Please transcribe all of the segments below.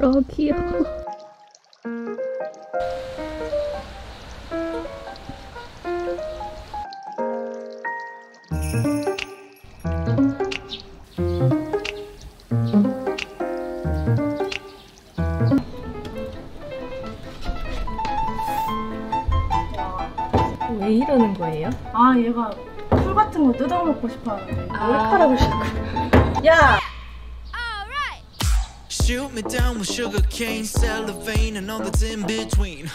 Oh, cute. 왜 이러는 거예요? 아, 얘가 풀 같은 거 뜯어먹고 싶어 하는데 머리카락을 자꾸. 야! Shoot me down with sugar cane, salivane, and all that's in between.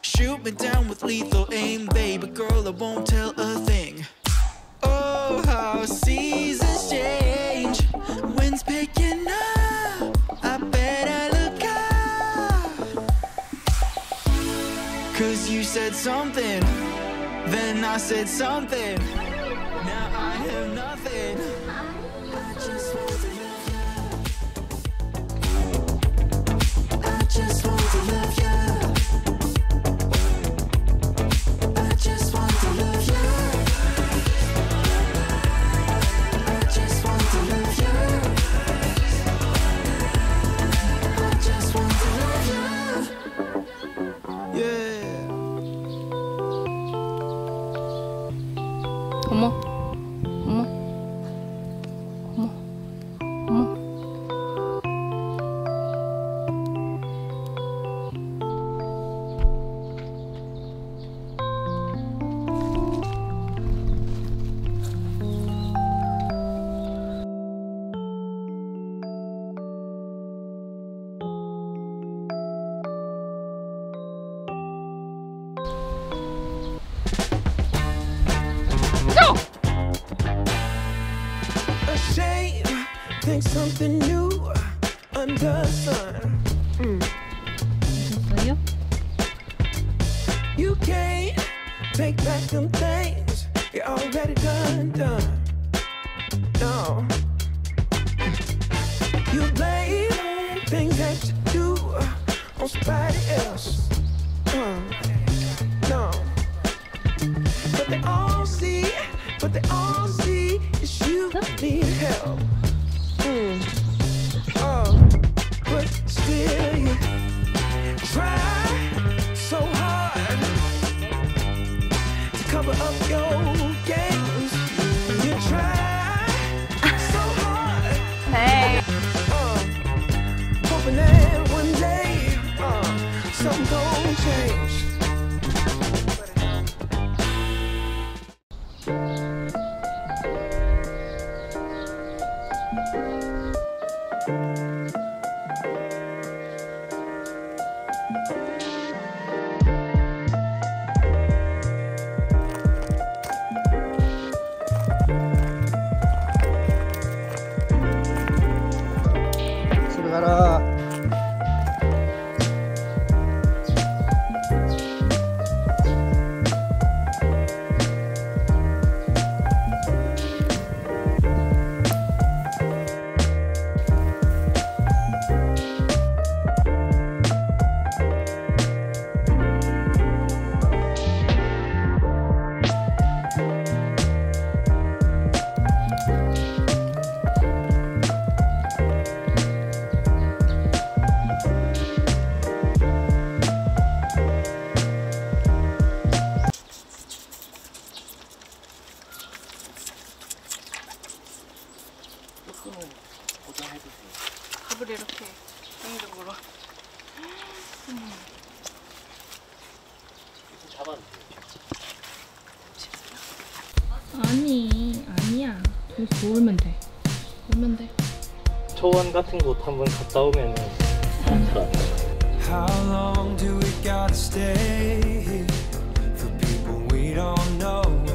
Shoot me down with lethal aim, baby girl, I won't tell a thing. Oh, how seasons change, wind's picking up, I better look out. Cause you said something, then I said something, now I have nothing. I just want to 어머, 어머, 어머, 어머. Shame, think something new under sun. You can't take back them things you're already done. No, you blame things that you do on somebody else. No, but they all see it's you need help. Oh, but still you try so hard to cover up your games. You try so hard. Hey. Hoping that one day something gon' change. 밥을 이렇게 종이접으로 아니, 아니야. 여기서 놀면 돼. 놀면 돼. 초원 같은 곳 한번 갔다 오면 How long do we gotta stay here for people we don't know?